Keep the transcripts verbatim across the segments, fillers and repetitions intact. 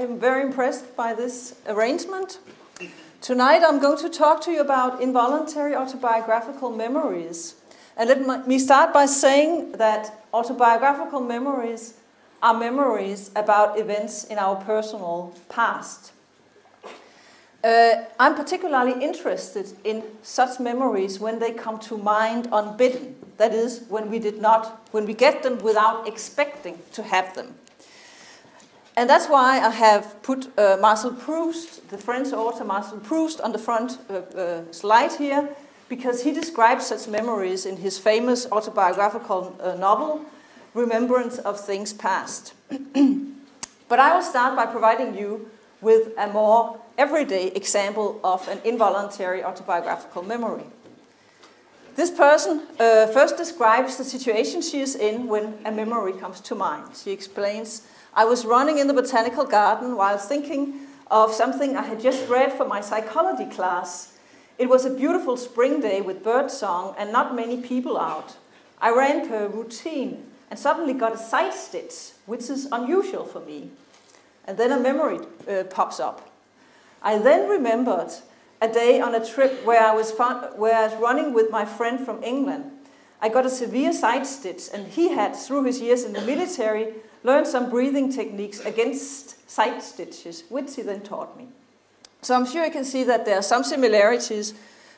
I'm very impressed by this arrangement. Tonight I'm going to talk to you about involuntary autobiographical memories. And let me start by saying that autobiographical memories are memories about events in our personal past. Uh, I'm particularly interested in such memories when they come to mind unbidden. That is, when we did not, when we get them without expecting to have them. And that's why I have put uh, Marcel Proust, the French author Marcel Proust, on the front uh, uh, slide here, because he describes such memories in his famous autobiographical uh, novel, Remembrance of Things Past. But I will start by providing you with a more everyday example of an involuntary autobiographical memory. This person uh, first describes the situation she is in when a memory comes to mind. She explains, I was running in the botanical garden while thinking of something I had just read for my psychology class. It was a beautiful spring day with bird song and not many people out. I ran per routine and suddenly got a side stitch, which is unusual for me. And then a memory uh, pops up. I then remembered a day on a trip where I, was found, where I was running with my friend from England. I got a severe side stitch, and he had, through his years in the military, learned some breathing techniques against side stitches, which he then taught me. So I'm sure you can see that there are some similarities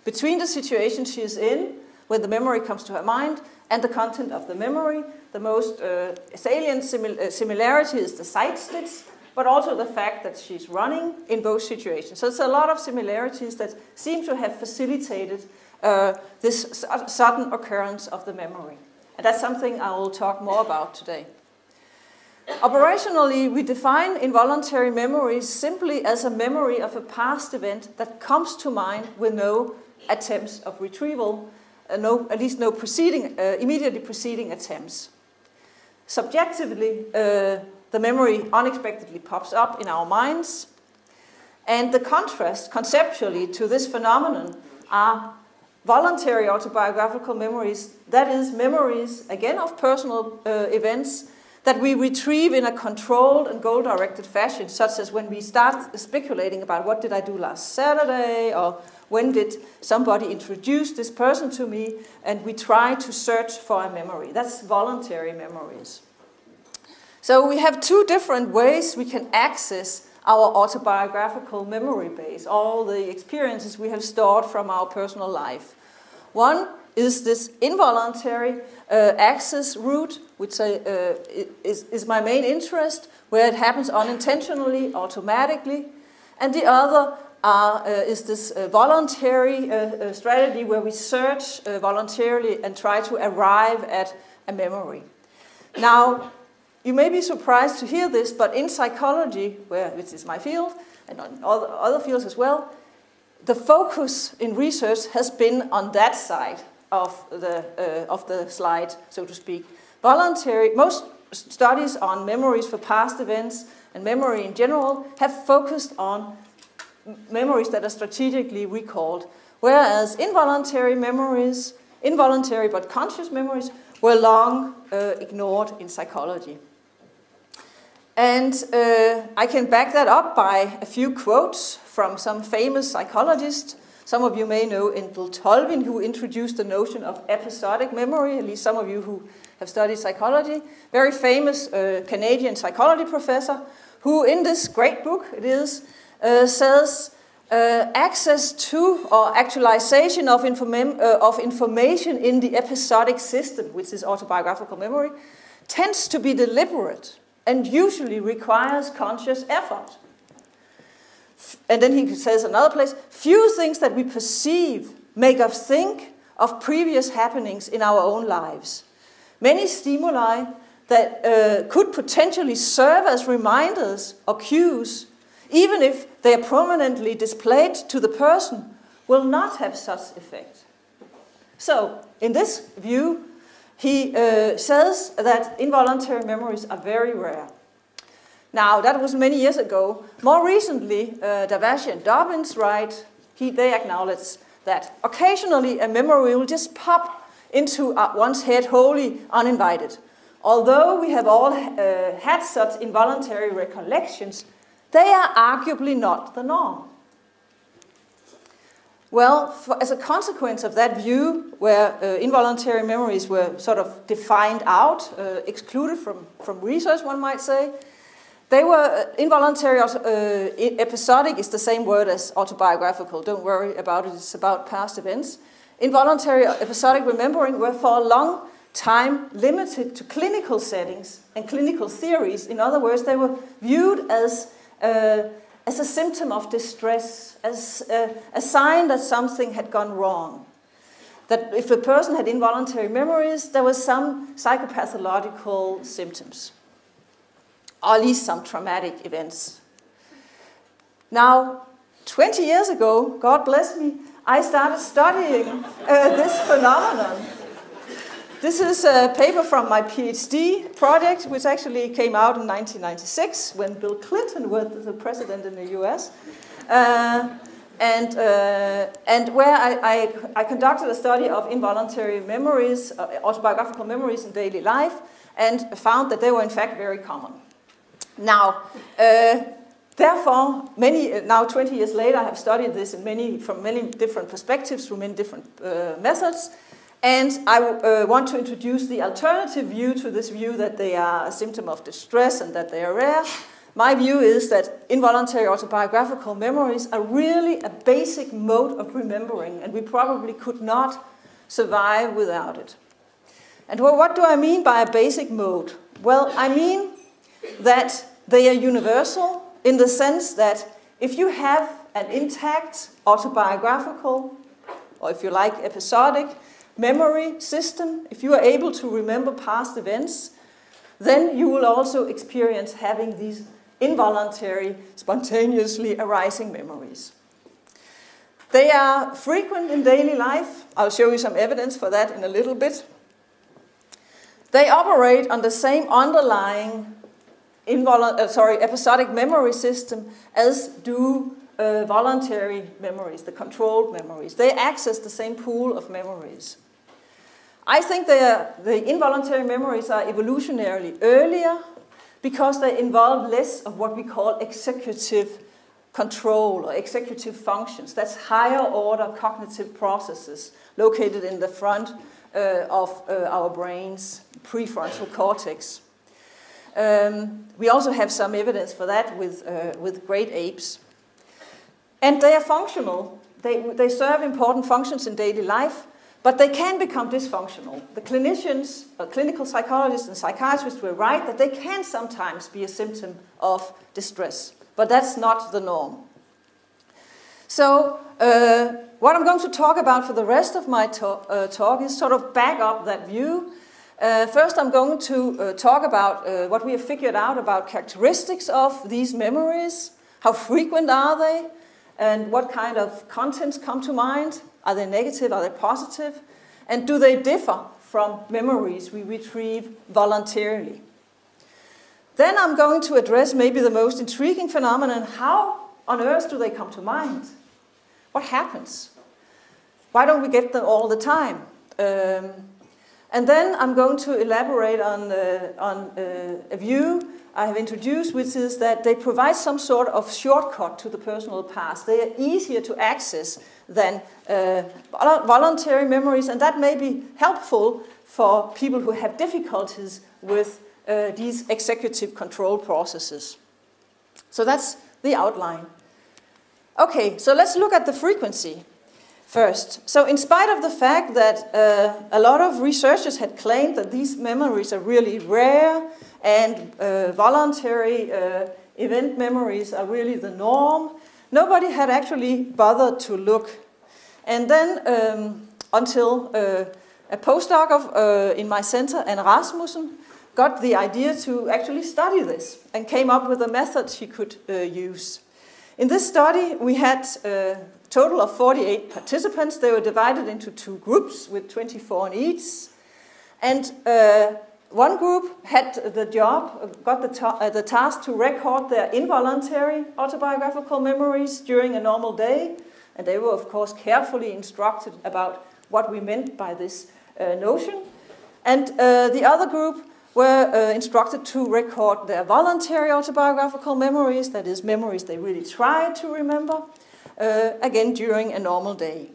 between the situation she is in, when the memory comes to her mind, and the content of the memory. The most uh, salient simil uh, similarity is the side stitch, but also the fact that she's running in both situations. So it's a lot of similarities that seem to have facilitated uh, this sudden occurrence of the memory. And that's something I will talk more about today. Operationally, we define involuntary memories simply as a memory of a past event that comes to mind with no attempts of retrieval, uh, no, at least no preceding, uh, immediately preceding attempts. Subjectively, uh, the memory unexpectedly pops up in our minds. And the contrast, conceptually, to this phenomenon are voluntary autobiographical memories, that is, memories, again, of personal uh, events that we retrieve in a controlled and goal-directed fashion, such as when we start speculating about what did I do last Saturday, or when did somebody introduce this person to me, and we try to search for a memory. That's voluntary memories. So we have two different ways we can access our autobiographical memory base, all the experiences we have stored from our personal life. One is this involuntary uh, access route, which I, uh, is, is my main interest, where it happens unintentionally, automatically. And the other are, uh, is this uh, voluntary uh, uh, strategy where we search uh, voluntarily and try to arrive at a memory. Now, you may be surprised to hear this, but in psychology, where, which is my field, and on other fields as well, the focus in research has been on that side of the, uh, of the slide, so to speak. Voluntary, most studies on memories for past events and memory in general have focused on memories that are strategically recalled, whereas involuntary memories, involuntary but conscious memories, were long uh, ignored in psychology. And uh, I can back that up by a few quotes from some famous psychologists. Some of you may know Endel Tulving, who introduced the notion of episodic memory, at least some of you who have studied psychology. Very famous uh, Canadian psychology professor, who in this great book, it is, uh, says, uh, access to or actualization of, inform uh, of information in the episodic system, which is autobiographical memory, tends to be deliberate and usually requires conscious effort. And then he says another place, few things that we perceive make us think of previous happenings in our own lives. Many stimuli that uh, could potentially serve as reminders or cues, even if they are prominently displayed to the person, will not have such effect. So, in this view, he uh, says that involuntary memories are very rare. Now, that was many years ago. More recently, uh, Davash and Dobbins write, he, they acknowledge that occasionally a memory will just pop into one's head wholly uninvited. Although we have all uh, had such involuntary recollections, They are arguably not the norm. Well, for, as a consequence of that view, where uh, involuntary memories were sort of defined out, uh, excluded from, from research, one might say, they were uh, involuntary, uh, episodic is the same word as autobiographical. Don't worry about it, it's about past events. Involuntary episodic remembering were for a long time limited to clinical settings and clinical theories. In other words, they were viewed as Uh, as a symptom of distress, as uh, a sign that something had gone wrong. That if a person had involuntary memories, there was some psychopathological symptoms, or at least some traumatic events. Now, twenty years ago, God bless me, I started studying uh, this phenomenon. This is a paper from my PhD project, which actually came out in nineteen ninety-six when Bill Clinton was the president in the U S. Uh, and, uh, and where I, I, I conducted a study of involuntary memories, uh, autobiographical memories in daily life, and found that they were in fact very common. Now, uh, therefore, many, now twenty years later, I have studied this in many, from many different perspectives, through many different uh, methods. And I uh, want to introduce the alternative view to this view that they are a symptom of distress and that they are rare. My view is that involuntary autobiographical memories are really a basic mode of remembering, and we probably could not survive without it. And well, what do I mean by a basic mode? Well, I mean that they are universal in the sense that if you have an intact autobiographical, or if you like, episodic, memory system, if you are able to remember past events, then you will also experience having these involuntary, spontaneously arising memories. They are frequent in daily life. I'll show you some evidence for that in a little bit. They operate on the same underlying uh, sorry, episodic memory system as do Uh, voluntary memories, the controlled memories. They access the same pool of memories. I think the involuntary memories are evolutionarily earlier because they involve less of what we call executive control or executive functions. That's higher order cognitive processes located in the front uh, of uh, our brains, prefrontal cortex. Um, we also have some evidence for that with, uh, with great apes. And they are functional. They, they serve important functions in daily life, but they can become dysfunctional. The clinicians, or clinical psychologists and psychiatrists were right that they can sometimes be a symptom of distress, but that's not the norm. So uh, what I'm going to talk about for the rest of my to uh, talk is sort of back up that view. Uh, first, I'm going to uh, talk about uh, what we have figured out about characteristics of these memories. How frequent are they? And what kind of contents come to mind? Are they negative? Are they positive? And do they differ from memories we retrieve voluntarily? Then I'm going to address maybe the most intriguing phenomenon. How on earth do they come to mind? What happens? Why don't we get them all the time? Um, and then I'm going to elaborate on, uh, on uh, a view I have introduced, which is that they provide some sort of shortcut to the personal past. They are easier to access than uh, voluntary memories, and that may be helpful for people who have difficulties with uh, these executive control processes. So that's the outline. Okay, so let's look at the frequency first. So in spite of the fact that uh, a lot of researchers had claimed that these memories are really rare and uh, voluntary uh, event memories are really the norm, nobody had actually bothered to look. And then um, until uh, a postdoc of, uh, in my center, Anne Rasmussen, got the idea to actually study this and came up with a method she could uh, use. In this study, we had uh, total of forty-eight participants. They were divided into two groups with twenty-four in each. And uh, one group had the job, got the, ta uh, the task to record their involuntary autobiographical memories during a normal day. And they were, of course, carefully instructed about what we meant by this uh, notion. And uh, the other group were uh, instructed to record their voluntary autobiographical memories, that is, memories they really tried to remember, uh, again during a normal day.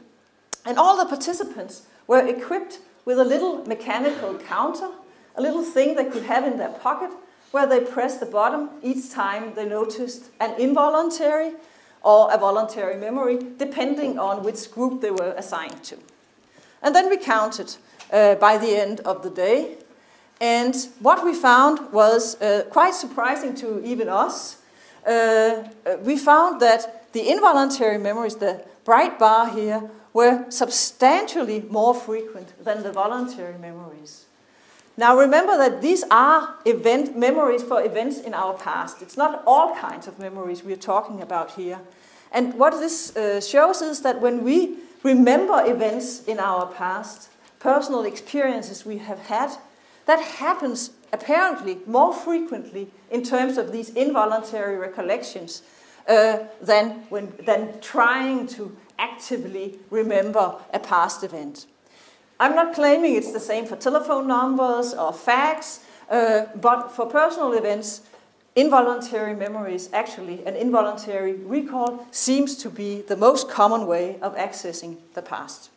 And all the participants were equipped with a little mechanical counter, a little thing they could have in their pocket, where they pressed the bottom each time they noticed an involuntary or a voluntary memory, depending on which group they were assigned to. And then we counted uh, by the end of the day. And what we found was uh, quite surprising to even us. Uh, we found that the involuntary memories, the bright bar here, were substantially more frequent than the voluntary memories. Now remember that these are event memories for events in our past. It's not all kinds of memories we're talking about here. And what this uh, shows is that when we remember events in our past, personal experiences we have had, that happens apparently more frequently in terms of these involuntary recollections uh, than, when, than trying to actively remember a past event. I'm not claiming it's the same for telephone numbers or facts, uh, but for personal events, involuntary memories, actually an involuntary recall, seems to be the most common way of accessing the past.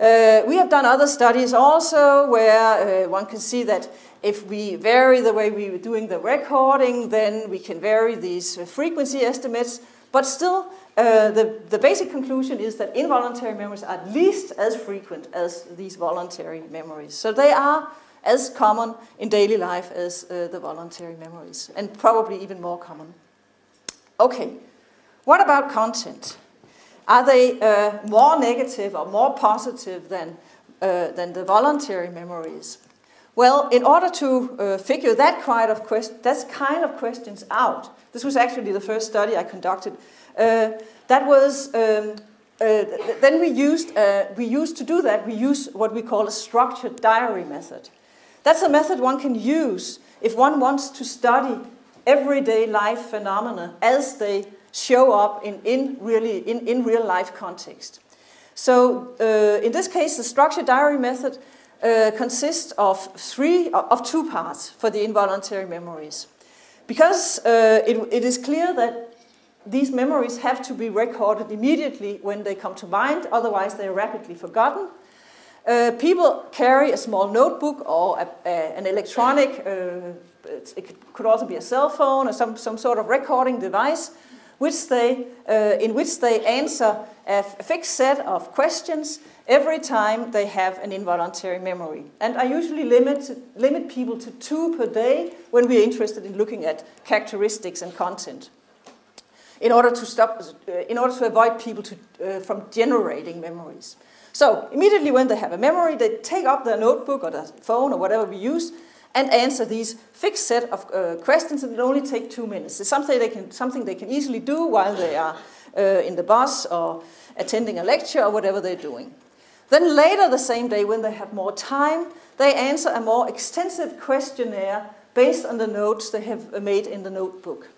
Uh, we have done other studies also where uh, one can see that if we vary the way we were doing the recording, then we can vary these uh, frequency estimates, but still uh, the, the basic conclusion is that involuntary memories are at least as frequent as these voluntary memories. So they are as common in daily life as uh, the voluntary memories, and probably even more common. Okay, what about content? Are they uh, more negative or more positive than, uh, than the voluntary memories? Well, in order to uh, figure that kind of quest that kind of questions out, this was actually the first study I conducted. Uh, that was um, uh, then we used uh, we used to do that. We use what we call a structured diary method. That's a method one can use if one wants to study everyday life phenomena as they show up in, in, really, in, in real life context. So uh, in this case, the structured diary method uh, consists of three, of two parts for the involuntary memories. Because uh, it, it is clear that these memories have to be recorded immediately when they come to mind, otherwise they are rapidly forgotten. Uh, people carry a small notebook or a, a, an electronic, uh, it could also be a cell phone or some, some sort of recording device, Which they, uh, in which they answer a fixed set of questions every time they have an involuntary memory. And I usually limit, limit people to two per day when we're interested in looking at characteristics and content, in order to, stop, uh, in order to avoid people to, uh, from generating memories. So immediately when they have a memory, they take up their notebook or their phone or whatever we use, and answer these fixed set of uh, questions, and it only take two minutes. It's something they can, something they can easily do while they are uh, in the bus or attending a lecture or whatever they're doing. Then later the same day, when they have more time, they answer a more extensive questionnaire based on the notes they have made in the notebook.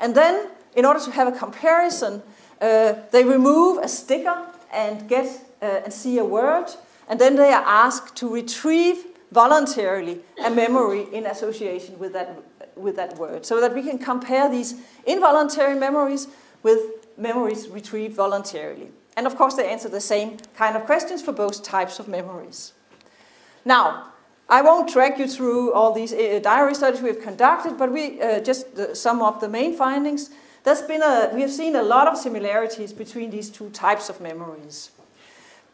And then, in order to have a comparison, uh, they remove a sticker and get uh, and see a word, and then they are asked to retrieve voluntarily a memory in association with that, with that word, so that we can compare these involuntary memories with memories retrieved voluntarily. And of course they answer the same kind of questions for both types of memories. Now, I won't drag you through all these uh, diary studies we've conducted, but we uh, just uh, sum up the main findings. There's been a, we have seen a lot of similarities between these two types of memories.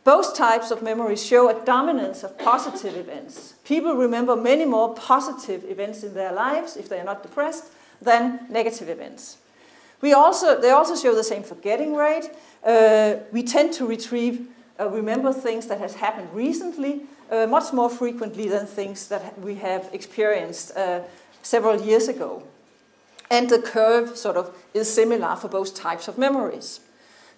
Both types of memories show a dominance of positive events. People remember many more positive events in their lives, if they are not depressed, than negative events. We also, they also show the same forgetting rate. Uh, we tend to retrieve, uh, remember things that has happened recently uh, much more frequently than things that we have experienced uh, several years ago. And the curve sort of is similar for both types of memories.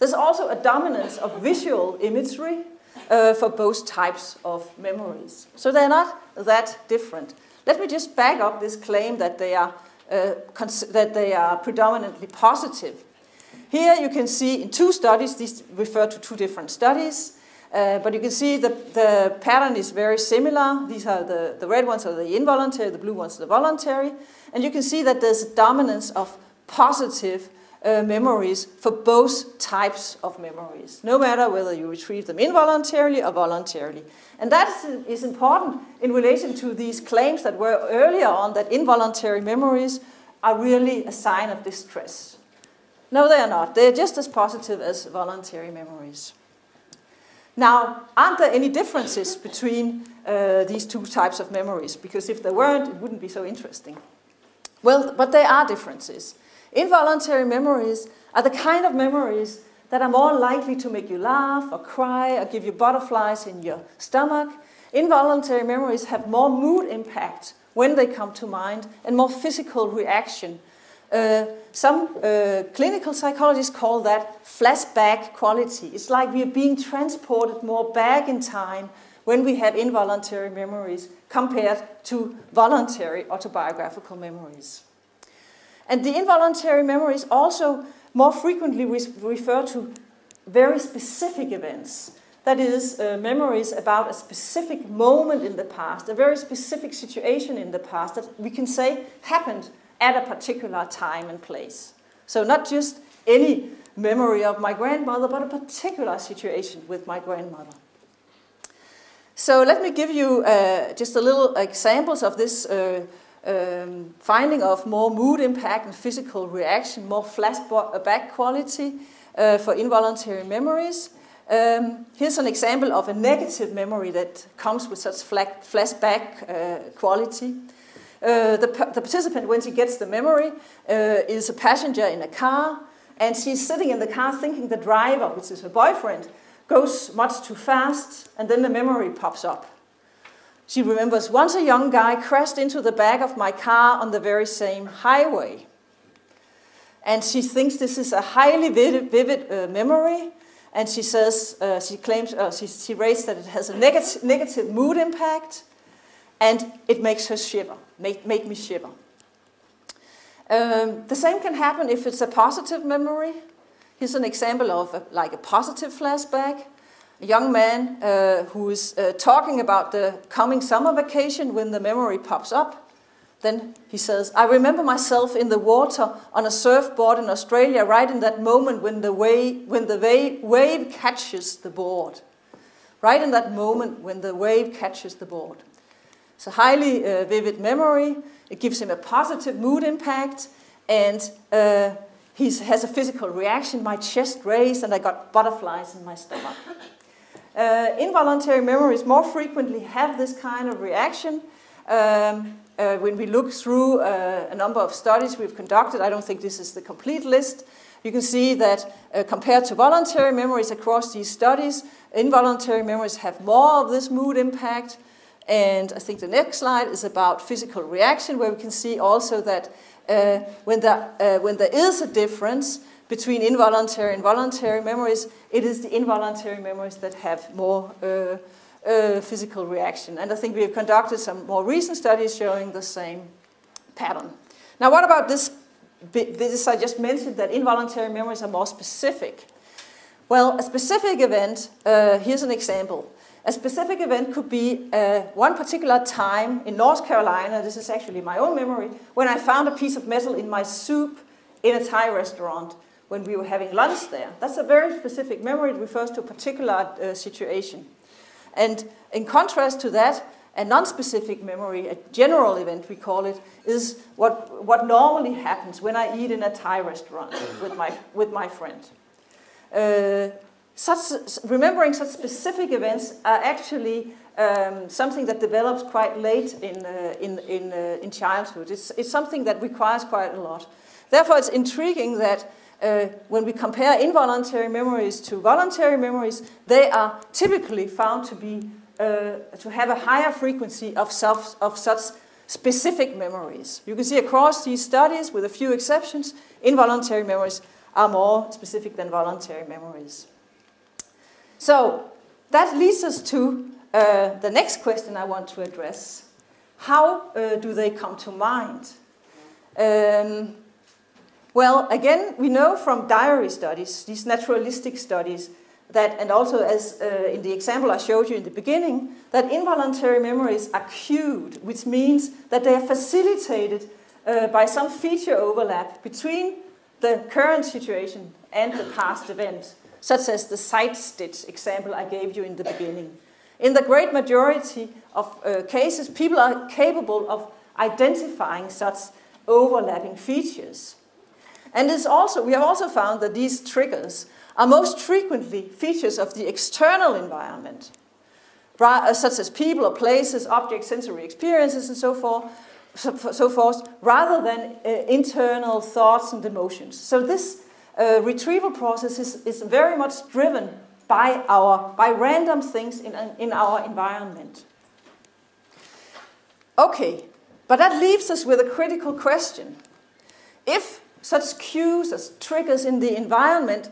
There's also a dominance of visual imagery uh, for both types of memories. So they're not that different. Let me just back up this claim that they are, uh, that they are predominantly positive. Here you can see in two studies, these refer to two different studies, Uh, but you can see the, the pattern is very similar. These are the, the red ones are the involuntary, the blue ones are the voluntary. And you can see that there's a dominance of positive uh, memories for both types of memories, no matter whether you retrieve them involuntarily or voluntarily. And that is important in relation to these claims that were earlier on that involuntary memories are really a sign of distress. No, they are not. They are just as positive as voluntary memories. Now, aren't there any differences between uh, these two types of memories? Because if there weren't, it wouldn't be so interesting. Well, but there are differences. Involuntary memories are the kind of memories that are more likely to make you laugh or cry or give you butterflies in your stomach. Involuntary memories have more mood impact when they come to mind and more physical reaction. Uh, some uh, clinical psychologists call that flashback quality. It's like we are being transported more back in time when we have involuntary memories compared to voluntary autobiographical memories. And the involuntary memories also more frequently re refer to very specific events. That is, uh, memories about a specific moment in the past, a very specific situation in the past that we can say happened at a particular time and place. So not just any memory of my grandmother, but a particular situation with my grandmother. So let me give you uh, just a little examples of this uh, um, finding of more mood impact and physical reaction, more flashback quality uh, for involuntary memories. Um, here's an example of a negative memory that comes with such flashback uh, quality. Uh, the, the participant, when she gets the memory, uh, is a passenger in a car, and she's sitting in the car thinking the driver, which is her boyfriend, goes much too fast, and then the memory pops up. She remembers, once a young guy crashed into the back of my car on the very same highway. And she thinks this is a highly vivid, vivid uh, memory, and she says, uh, she claims, uh, she, she rates that it has a neg- negative mood impact, and it makes her shiver. Make, make me shiver. Um, the same can happen if it's a positive memory. Here's an example of a, like a positive flashback. A young man uh, who is uh, talking about the coming summer vacation when the memory pops up. Then he says, I remember myself in the water on a surfboard in Australia right in that moment when the, wave, when the wave, wave catches the board. Right in that moment when the wave catches the board. It's a highly uh, vivid memory. It gives him a positive mood impact, and uh, he has a physical reaction. My chest raised, and I got butterflies in my stomach. Uh, involuntary memories more frequently have this kind of reaction. Um, uh, when we look through uh, a number of studies we've conducted, I don't think this is the complete list. You can see that uh, compared to voluntary memories across these studies, involuntary memories have more of this mood impact. And I think the next slide is about physical reaction, where we can see also that uh, when, the, uh, when there is a difference between involuntary and voluntary memories, it is the involuntary memories that have more uh, uh, physical reaction. And I think we have conducted some more recent studies showing the same pattern. Now, what about this? This I just mentioned, that involuntary memories are more specific. Well, a specific event, uh, here's an example. A specific event could be uh, one particular time in North Carolina, this is actually my own memory, when I found a piece of metal in my soup in a Thai restaurant when we were having lunch there. That's a very specific memory. It refers to a particular uh, situation. And in contrast to that, a non-specific memory, a general event we call it, is what, what normally happens when I eat in a Thai restaurant with my, with my friend. Uh, Such, remembering such specific events are actually um, something that develops quite late in, uh, in, in, uh, in childhood. It's, it's something that requires quite a lot. Therefore, it's intriguing that uh, when we compare involuntary memories to voluntary memories, they are typically found to, be, uh, to have a higher frequency of, self, of such specific memories. You can see across these studies, with a few exceptions, involuntary memories are more specific than voluntary memories. So that leads us to uh, the next question I want to address. How uh, do they come to mind? Um, well, again, we know from diary studies, these naturalistic studies, that, and also as uh, in the example I showed you in the beginning, that involuntary memories are cued, which means that they are facilitated uh, by some feature overlap between the current situation and the past event, such as the side stitch example I gave you in the beginning. In the great majority of uh, cases, people are capable of identifying such overlapping features. And it's also, we have also found that these triggers are most frequently features of the external environment, such as people or places, objects, sensory experiences, and so forth, so forth rather than uh, internal thoughts and emotions. So this uh, retrieval process is, is very much driven by, our, by random things in, in our environment. Okay, but that leaves us with a critical question. If such cues as triggers in the environment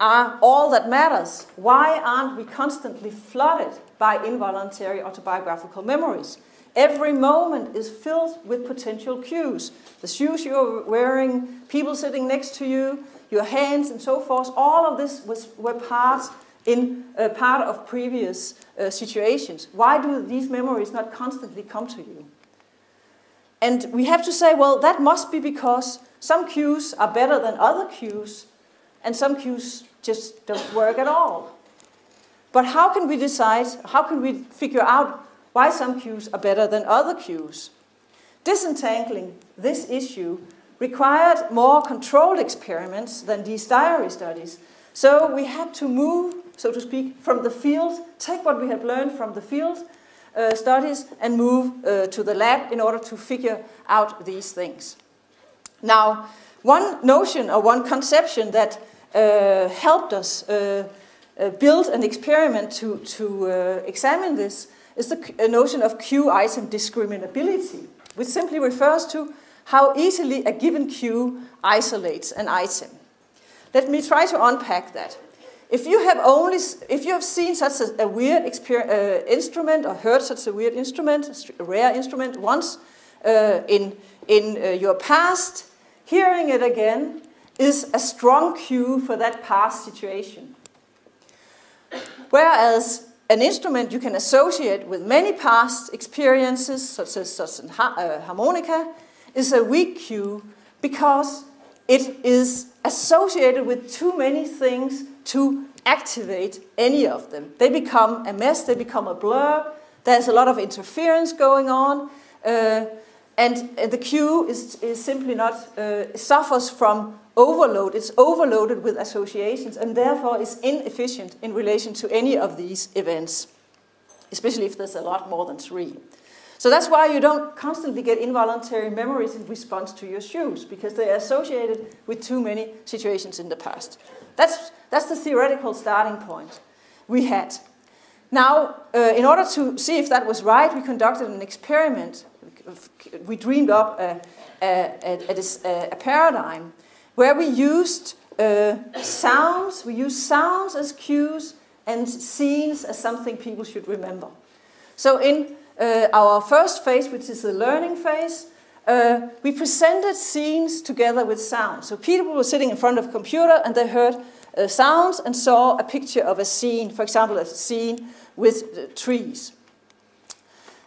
are all that matters, why aren't we constantly flooded by involuntary autobiographical memories? Every moment is filled with potential cues. The shoes you're wearing, people sitting next to you, your hands and so forth, all of this was, were part, in, uh, part of previous uh, situations. Why do these memories not constantly come to you? And we have to say, well, that must be because some cues are better than other cues, and some cues just don't work at all. But how can we decide, how can we figure out why some cues are better than other cues? Disentangling this issue required more controlled experiments than these diary studies. So we had to move, so to speak, from the field, take what we had learned from the field uh, studies and move uh, to the lab in order to figure out these things. Now, one notion or one conception that uh, helped us uh, uh, build an experiment to, to uh, examine this is the notion of cue item discriminability, which simply refers to how easily a given cue isolates an item. Let me try to unpack that. If you have, only, if you have seen such a, a weird uh, instrument or heard such a weird instrument, a rare instrument once uh, in, in uh, your past, hearing it again is a strong cue for that past situation. Whereas an instrument you can associate with many past experiences, such as, such as a harmonica, is a weak cue because it is associated with too many things to activate any of them. They become a mess, they become a blur, there's a lot of interference going on. Uh, And the cue is, is simply not, uh, suffers from overload. It's overloaded with associations and therefore is inefficient in relation to any of these events, especially if there's a lot more than three. So that's why you don't constantly get involuntary memories in response to your shoes, because they are associated with too many situations in the past. That's, that's the theoretical starting point we had. Now, uh, in order to see if that was right, we conducted an experiment. We dreamed up a, a, a, a paradigm where we used uh, sounds, we used sounds as cues and scenes as something people should remember. So in uh, our first phase, which is the learning phase, uh, we presented scenes together with sounds. So people were sitting in front of a computer and they heard uh, sounds and saw a picture of a scene, for example, a scene with uh, trees.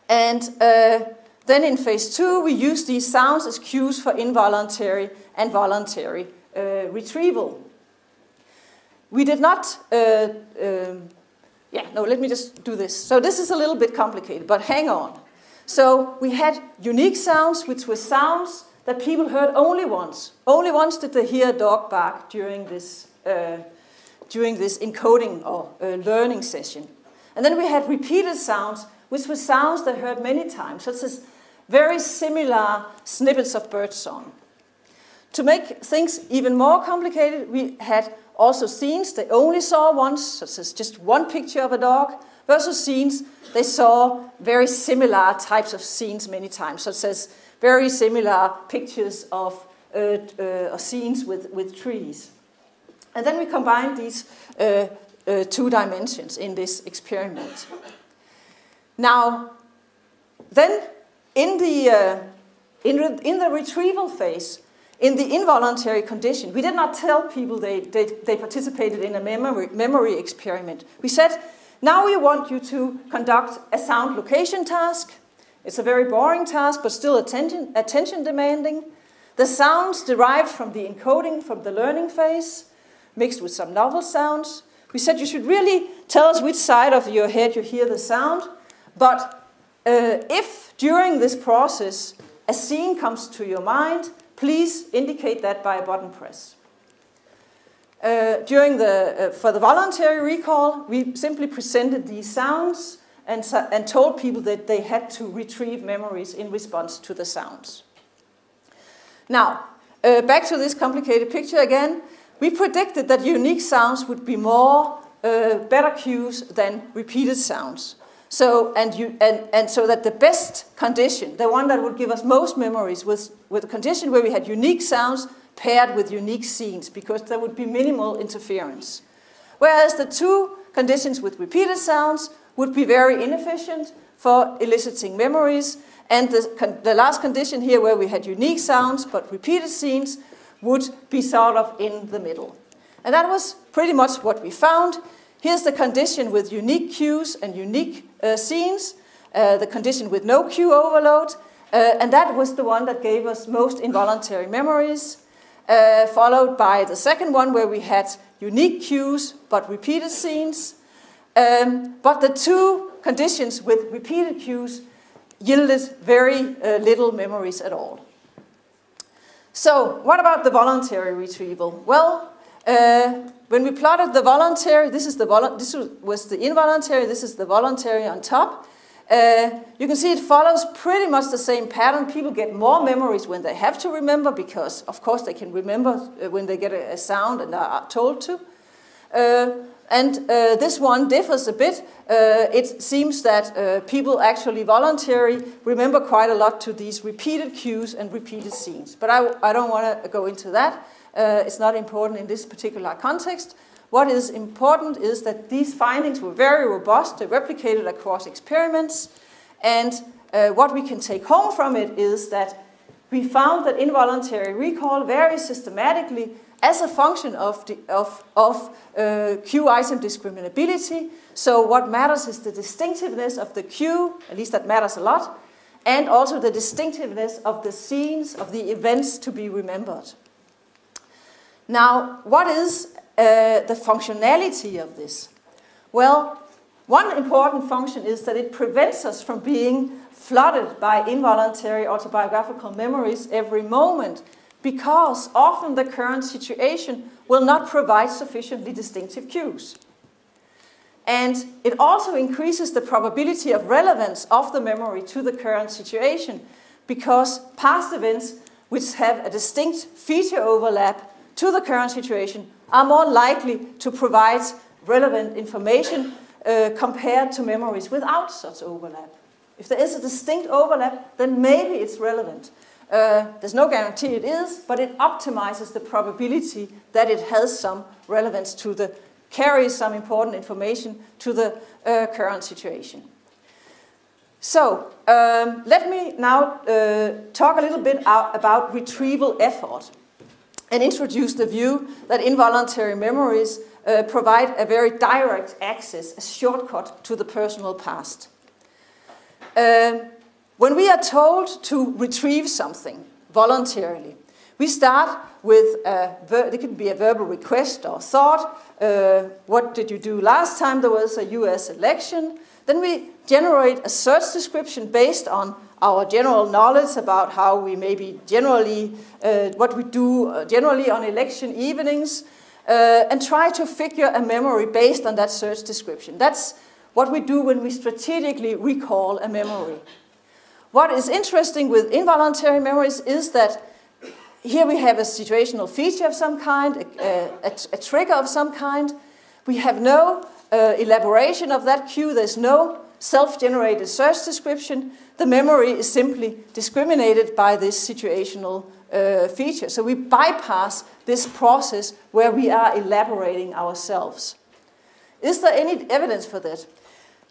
And uh, Then in phase two, we use these sounds as cues for involuntary and voluntary uh, retrieval. We did not, uh, um, yeah, no, let me just do this. So this is a little bit complicated, but hang on. So we had unique sounds, which were sounds that people heard only once. Only once did they hear a dog bark during this, uh, during this encoding or uh, learning session. And then we had repeated sounds, which were sounds they heard many times, such as very similar snippets of bird song. To make things even more complicated, we had also scenes they only saw once, such as just one picture of a dog, versus scenes they saw very similar types of scenes many times, such as very similar pictures of uh, uh, scenes with, with trees. And then we combined these uh, uh, two dimensions in this experiment. Now, then in the, uh, in, re in the retrieval phase, in the involuntary condition, we did not tell people they, they, they participated in a memory, memory experiment. We said, now we want you to conduct a sound location task. It's a very boring task, but still attention, attention demanding. The sounds derived from the encoding, from the learning phase, mixed with some novel sounds. We said you should really tell us which side of your head you hear the sound, but uh, if during this process a scene comes to your mind, please indicate that by a button press. Uh, during the, uh, for the voluntary recall, we simply presented these sounds and, and told people that they had to retrieve memories in response to the sounds. Now, uh, back to this complicated picture again. We predicted that unique sounds would be more uh, better cues than repeated sounds. So, and, you, and, and so that the best condition, the one that would give us most memories, was with a condition where we had unique sounds paired with unique scenes, because there would be minimal interference. Whereas the two conditions with repeated sounds would be very inefficient for eliciting memories. And the, the last condition here, where we had unique sounds but repeated scenes, would be sort of in the middle. And that was pretty much what we found. Here's the condition with unique cues and unique uh, scenes, uh, the condition with no cue overload, uh, and that was the one that gave us most involuntary memories, uh, followed by the second one where we had unique cues but repeated scenes. Um, but the two conditions with repeated cues yielded very uh, little memories at all. So, what about the voluntary retrieval? Well, uh, when we plotted the voluntary, this is the volu this was the involuntary, this is the voluntary on top. Uh, you can see it follows pretty much the same pattern. People get more memories when they have to remember, because of course they can remember when they get a, a sound and are told to. Uh, and uh, this one differs a bit. Uh, it seems that uh, people actually voluntarily remember quite a lot to these repeated cues and repeated scenes. But I, I don't want to go into that. Uh, it's not important in this particular context. What is important is that these findings were very robust. They replicated across experiments. And uh, what we can take home from it is that we found that involuntary recall very systematically, as a function of, the, of, of uh, cue item discriminability. So what matters is the distinctiveness of the cue, at least that matters a lot, and also the distinctiveness of the scenes, of the events to be remembered. Now, what is uh, the functionality of this? Well, one important function is that it prevents us from being flooded by involuntary autobiographical memories every moment, because often the current situation will not provide sufficiently distinctive cues. And it also increases the probability of relevance of the memory to the current situation, because past events which have a distinct feature overlap to the current situation are more likely to provide relevant information uh, compared to memories without such overlap. If there is a distinct overlap, then maybe it's relevant. Uh, there's no guarantee it is, but it optimizes the probability that it has some relevance to the, carries some important information to the uh, current situation. So, um, let me now uh, talk a little bit about retrieval effort and introduce the view that involuntary memories uh, provide a very direct access, a shortcut to the personal past. Um, When we are told to retrieve something voluntarily, we start with, a ver it could be a verbal request or thought. Uh, what did you do last time there was a U S election? Then we generate a search description based on our general knowledge about how we maybe generally, uh, what we do generally on election evenings, uh, and try to figure a memory based on that search description. That's what we do when we strategically recall a memory. What is interesting with involuntary memories is that here we have a situational feature of some kind, a, a, a trigger of some kind. We have no uh, elaboration of that cue. There's no self-generated search description. The memory is simply discriminated by this situational uh, feature. So we bypass this process where we are elaborating ourselves. Is there any evidence for that?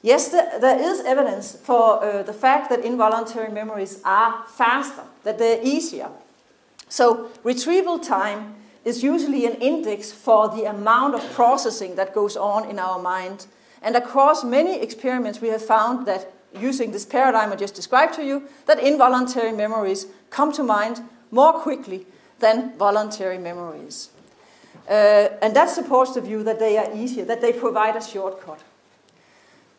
Yes, there is evidence for uh, the fact that involuntary memories are faster, that they're easier. So retrieval time is usually an index for the amount of processing that goes on in our mind. And across many experiments, we have found that using this paradigm I just described to you, that involuntary memories come to mind more quickly than voluntary memories. Uh, and that supports the view that they are easier, that they provide a shortcut.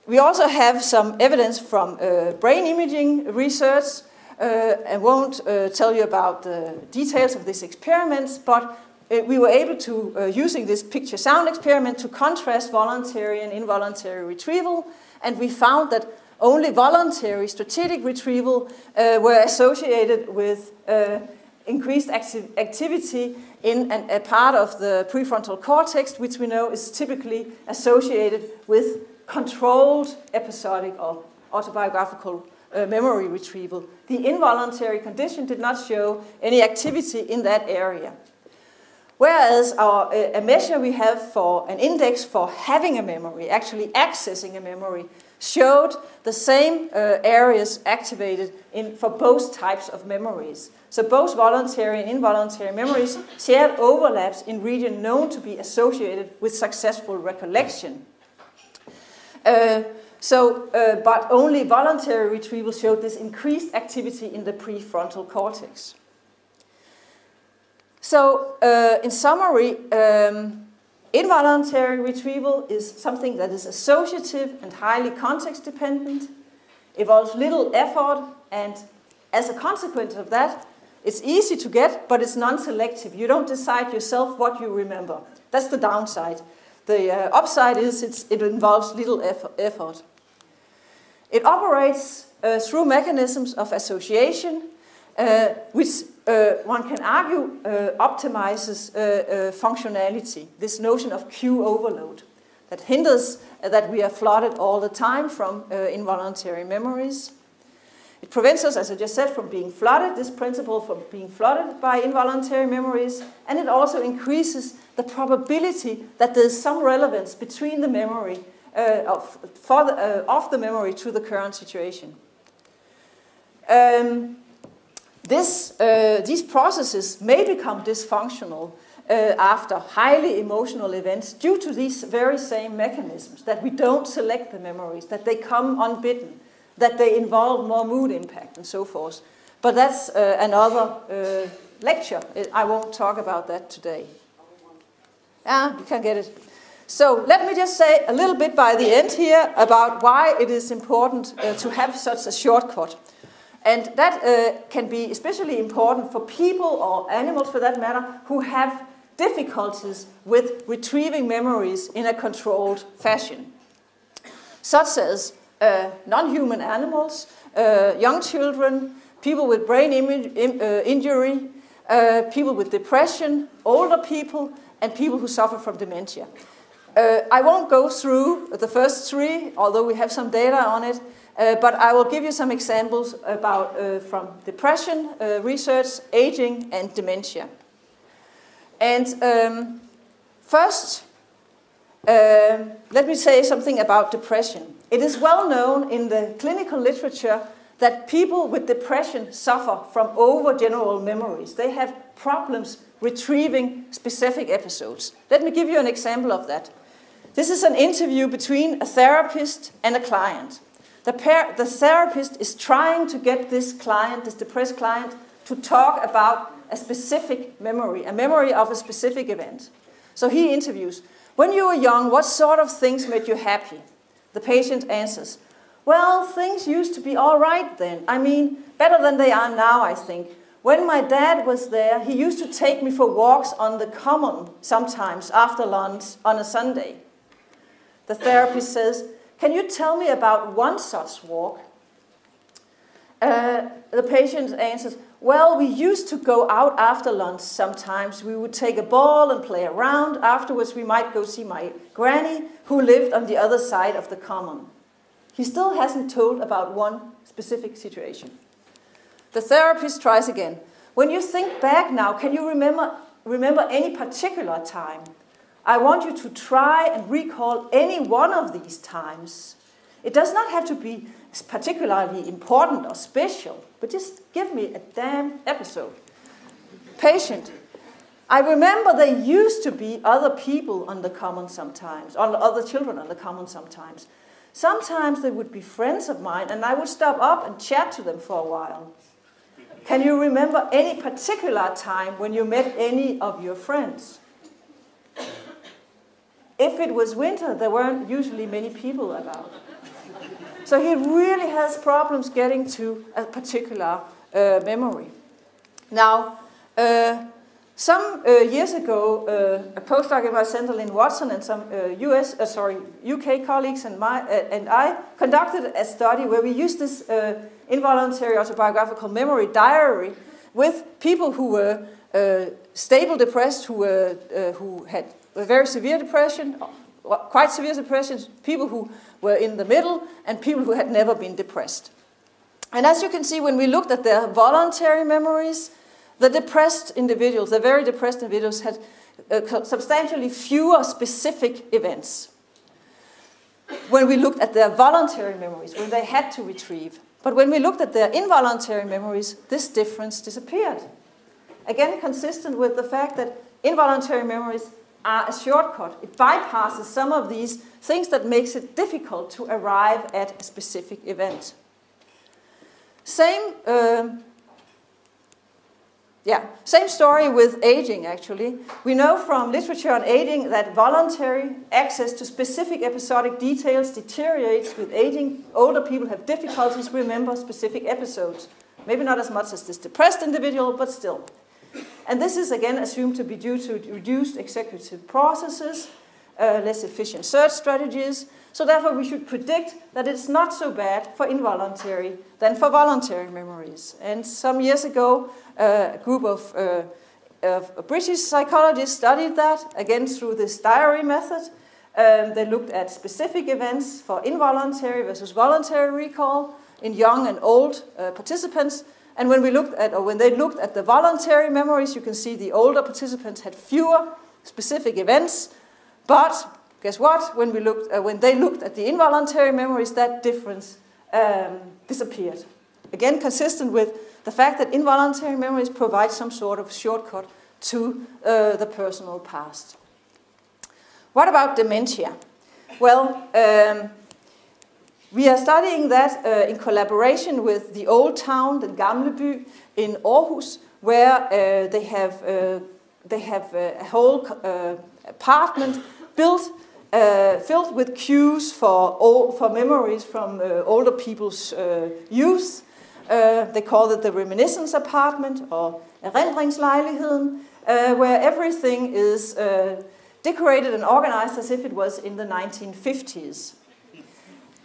We also have some evidence from uh, brain imaging research. Uh, I won't uh, tell you about the details of these experiments, but we were able to, uh, using this picture-sound experiment, to contrast voluntary and involuntary retrieval, and we found that only voluntary strategic retrieval uh, were associated with uh, increased acti activity in an, a part of the prefrontal cortex, which we know is typically associated with controlled episodic or autobiographical uh, memory retrieval. The involuntary condition did not show any activity in that area. Whereas our, a measure we have for an index for having a memory, actually accessing a memory, showed the same uh, areas activated in, for both types of memories. So both voluntary and involuntary memories shared overlaps in regions known to be associated with successful recollection. Uh, so, uh, but only voluntary retrieval showed this increased activity in the prefrontal cortex. So, uh, in summary, um, involuntary retrieval is something that is associative and highly context-dependent, involves little effort, and as a consequence of that, it's easy to get, but it's non-selective. You don't decide yourself what you remember. That's the downside. The uh, upside is it's, it involves little effort. It operates uh, through mechanisms of association, uh, which Uh, one can argue uh, optimizes uh, uh, functionality, this notion of cue overload that hinders uh, that we are flooded all the time from uh, involuntary memories. It prevents us, as I just said, from being flooded, this principle from being flooded by involuntary memories, and it also increases the probability that there is some relevance between the memory, uh, of, for the, uh, of the memory to the current situation. Um, This, uh, these processes may become dysfunctional uh, after highly emotional events due to these very same mechanisms, that we don't select the memories, that they come unbidden, that they involve more mood impact and so forth. But that's uh, another uh, lecture. I won't talk about that today. Ah, you can get it. So let me just say a little bit by the end here about why it is important uh, to have such a shortcut. And that uh, can be especially important for people, or animals for that matter, who have difficulties with retrieving memories in a controlled fashion, such as uh, non-human animals, uh, young children, people with brain image, im uh, injury, uh, people with depression, older people, and people who suffer from dementia. Uh, I won't go through the first three, although we have some data on it. Uh, but I will give you some examples about, uh, from depression uh, research, aging, and dementia. And um, first, uh, let me say something about depression. It is well known in the clinical literature that people with depression suffer from overgeneral memories. They have problems retrieving specific episodes. Let me give you an example of that. This is an interview between a therapist and a client. The, pair, the therapist is trying to get this client, this depressed client, to talk about a specific memory, a memory of a specific event. So he interviews, when you were young, what sort of things made you happy? The patient answers, well, things used to be all right then. I mean, better than they are now, I think. When my dad was there, he used to take me for walks on the common sometimes after lunch on a Sunday. The therapist says, can you tell me about one such walk? Uh, the patient answers, well, we used to go out after lunch sometimes. We would take a ball and play around. Afterwards, we might go see my granny, who lived on the other side of the common. He still hasn't told about one specific situation. The therapist tries again. When you think back now, can you remember, remember any particular time? I want you to try and recall any one of these times. It does not have to be particularly important or special, but just give me a damn episode. patient. I remember there used to be other people on the common sometimes, or other children on the common sometimes. Sometimes they would be friends of mine, and I would stop up and chat to them for a while. Can you remember any particular time when you met any of your friends? If it was winter, there weren't usually many people about. So he really has problems getting to a particular uh, memory. Now, uh, some uh, years ago, uh, a postdoc in my center, Lynn Watson, and some uh, U S, uh, sorry, U K colleagues and, my, uh, and I conducted a study where we used this uh, involuntary autobiographical memory diary with people who were uh, stable depressed, who, were, uh, who had a very severe depression, quite severe depression, people who were in the middle, and people who had never been depressed. And as you can see, when we looked at their voluntary memories, the depressed individuals, the very depressed individuals, had uh, substantially fewer specific events when we looked at their voluntary memories, when they had to retrieve. But when we looked at their involuntary memories, this difference disappeared. Again, consistent with the fact that involuntary memories are a shortcut. It bypasses some of these things that makes it difficult to arrive at a specific event. Same... Um, Yeah, same story with aging, actually. We know from literature on aging that voluntary access to specific episodic details deteriorates with aging. Older people have difficulties remembering specific episodes. Maybe not as much as this depressed individual, but still. And this is, again, assumed to be due to reduced executive processes, uh, less efficient search strategies. So therefore, we should predict that it's not so bad for involuntary than for voluntary memories. And some years ago, uh, a group of, uh, of British psychologists studied that, again, through this diary method. Um, they looked at specific events for involuntary versus voluntary recall in young and old uh, participants. And when we looked at, or when they looked at the voluntary memories, you can see the older participants had fewer specific events, but guess what? When we looked, uh, when they looked at the involuntary memories, that difference um, disappeared. Again, consistent with the fact that involuntary memories provide some sort of shortcut to uh, the personal past. What about dementia? Well, um, we are studying that uh, in collaboration with the old town, the Gamleby in Aarhus, where uh, they have uh, they have a whole uh, apartment built. Uh, filled with cues for, old, for memories from uh, older people's uh, youth. Uh, they call it the reminiscence apartment, or Erindringslejligheden, uh, where everything is uh, decorated and organized as if it was in the nineteen fifties.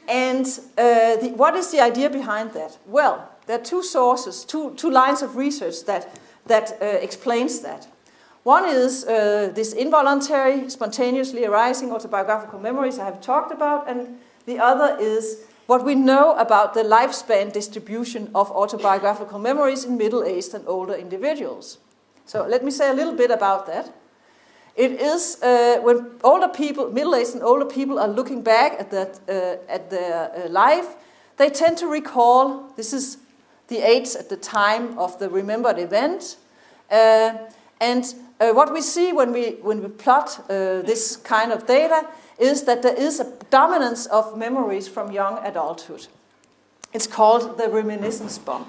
And uh, the, what is the idea behind that? Well, there are two sources, two, two lines of research that, that uh, explains that. One is uh, this involuntary, spontaneously arising autobiographical memories I have talked about, and the other is what we know about the lifespan distribution of autobiographical memories in middle-aged and older individuals. So let me say a little bit about that. It is uh, when older people, middle-aged and older people, are looking back at, that, uh, at their uh, life, they tend to recall, this is the age at the time of the remembered event, uh, and Uh, what we see when we, when we plot uh, this kind of data is that there is a dominance of memories from young adulthood. It's called the reminiscence bump.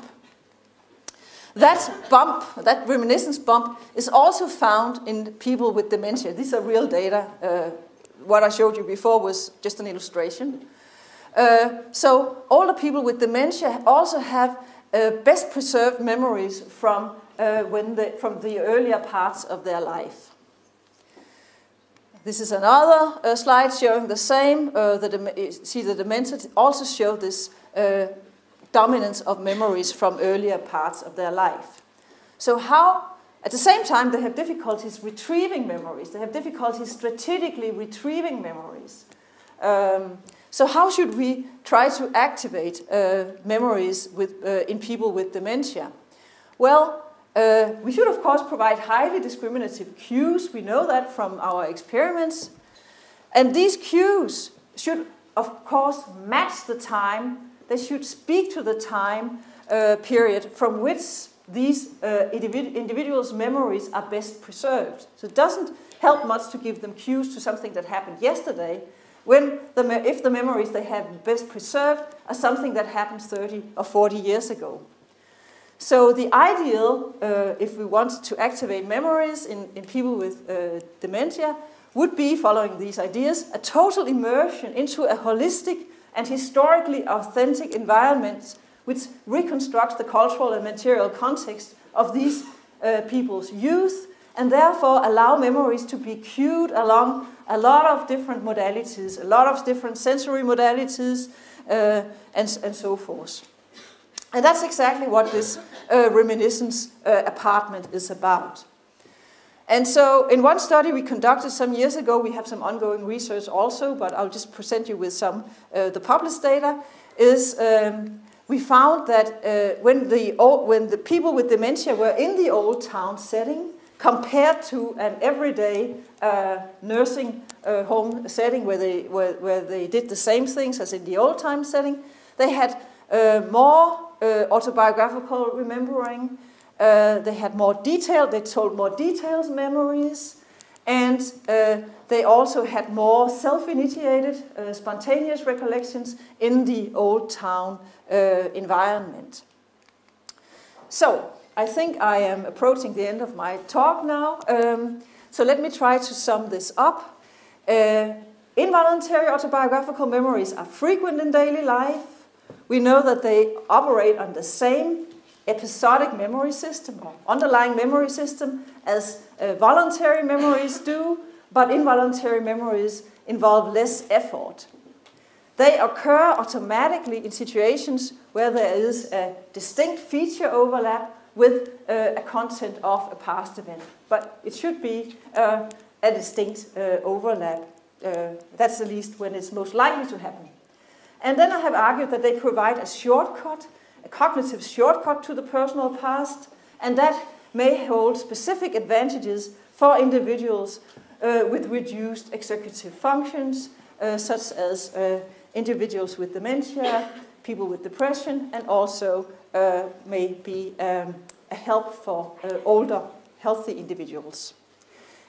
That bump, that reminiscence bump, is also found in people with dementia. These are real data. Uh, what I showed you before was just an illustration. Uh, so older people with dementia also have uh, best preserved memories from Uh, when the, from the earlier parts of their life. This is another uh, slide showing the same. Uh, the see, the dementia also show this uh, dominance of memories from earlier parts of their life. So how, at the same time, they have difficulties retrieving memories. They have difficulties strategically retrieving memories. Um, so how should we try to activate uh, memories with, uh, in people with dementia? Well, Uh, we should, of course, provide highly discriminative cues. We know that from our experiments. And these cues should, of course, match the time. They should speak to the time uh, period from which these uh, individ individuals' memories are best preserved. So it doesn't help much to give them cues to something that happened yesterday, when the me if the memories they have best preserved are something that happened thirty or forty years ago. So the ideal, uh, if we want to activate memories in, in people with uh, dementia, would be, following these ideas, a total immersion into a holistic and historically authentic environment which reconstructs the cultural and material context of these uh, people's youth, and therefore allow memories to be cued along a lot of different modalities, a lot of different sensory modalities, uh, and, and so forth. And that's exactly what this uh, reminiscence uh, apartment is about. And so in one study we conducted some years ago, we have some ongoing research also, but I'll just present you with some uh, the published data, is um, we found that uh, when, the old, when the people with dementia were in the old town setting compared to an everyday uh, nursing uh, home setting where they, where, where they did the same things as in the old time setting, they had uh, more uh, autobiographical remembering, Uh, they had more detail, they told more detailed memories, and uh, they also had more self-initiated, uh, spontaneous recollections in the old town uh, environment. So, I think I am approaching the end of my talk now, um, so let me try to sum this up. Uh, involuntary autobiographical memories are frequent in daily life. We know that they operate on the same episodic memory system or underlying memory system as uh, voluntary memories do, but involuntary memories involve less effort. They occur automatically in situations where there is a distinct feature overlap with uh, a content of a past event, but it should be uh, a distinct uh, overlap. Uh, that's the least when it's most likely to happen. And then I have argued that they provide a shortcut, a cognitive shortcut to the personal past, and that may hold specific advantages for individuals uh, with reduced executive functions, uh, such as uh, individuals with dementia, people with depression, and also uh, may be um, a help for uh, older, healthy individuals.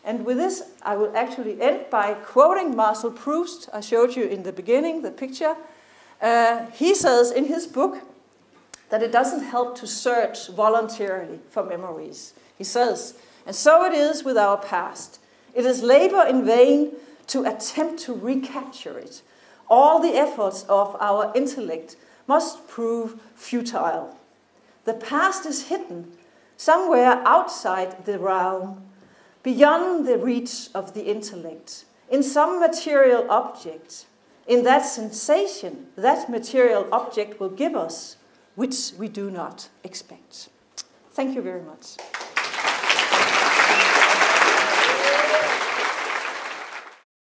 And with this, I will actually end by quoting Marcel Proust. I showed you in the beginning the picture. Uh, he says in his book that it doesn't help to search voluntarily for memories. He says, and so it is with our past. It is labor in vain to attempt to recapture it. All the efforts of our intellect must prove futile. The past is hidden somewhere outside the realm, beyond the reach of the intellect, in some material object. In that sensation, that material object will give us, which we do not expect. Thank you very much.